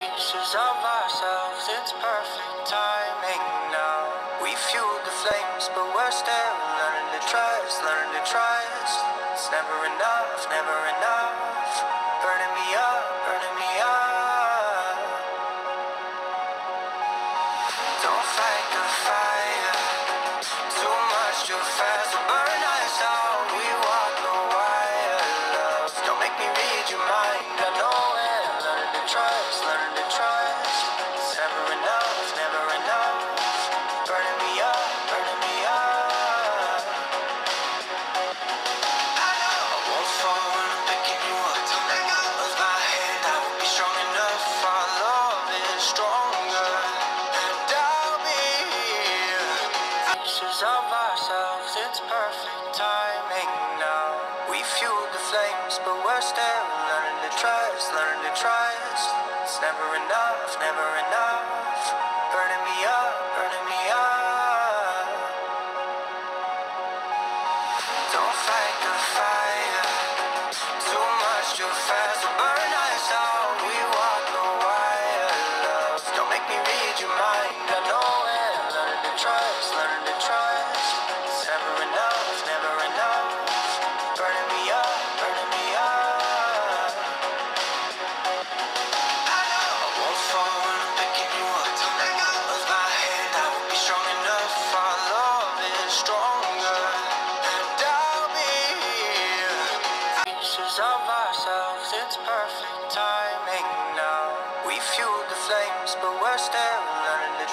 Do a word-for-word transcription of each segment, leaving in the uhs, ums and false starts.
Pictures of ourselves, it's perfect timing now. We fueled the flames, but we're still learning to trust, learning to trust. It's never enough, never enough. Burning me up, burning me up. Don't fight the fire. Too much, too fast to burn us out. We walk the wire, love. Don't make me read your mind. I know it. Learning to trust, learning. Of ourselves, it's perfect timing now. We fueled the flames, but we're still learning to trust, learning to trust. It's never enough, never enough. Burning me up, burning me up. Don't fight the fire. Too much, too fast to burn us out. We walk the wire, love. Don't make me read your mind. I know it. Learning to trust, learning to trust. Of ourselves, it's perfect timing now. We fueled the flames, but we're still learning to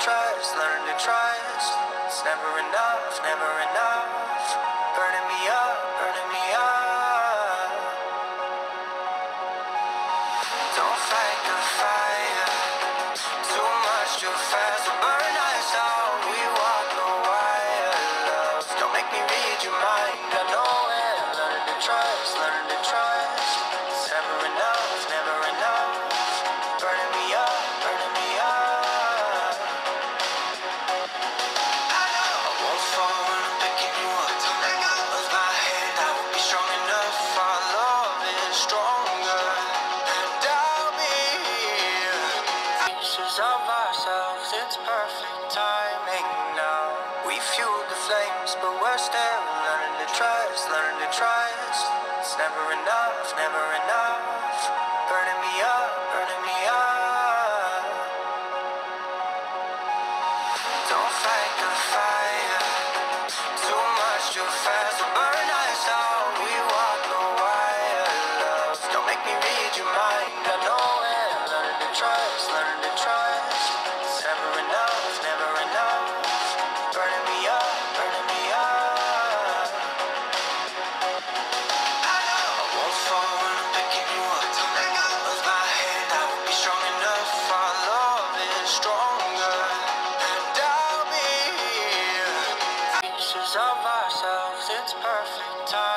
trust, learning to trust. It's never enough, never enough. Burning me up, burning me up. Don't fight the fire. Too much, too fast to burn us out. We walk the wire, love. Don't make me read your mind. I know it. Learning to trust, learning to trust. Of ourselves, it's perfect timing now. We fueled the flames, but we're still learning to trust, learning to trust. It's never enough, never enough. Burning me up, burning me up. Don't fight the fire. Too much, too fast to burn us out. We walk the wire, love. Don't make me read your mind. I know it. Learn to trust, learn to trust. Of ourselves, it's perfect timing now. We fueled the flames, but we're still learning to trust, learning to trust. It's never enough, never enough. Burning me up, burning me up. Don't fight the fire. Too much, too fast to burn us out. We walk the wire, love. Don't make me read your mind. I know it. Learn to trust, learn to trust. Of ourselves, it's perfect time.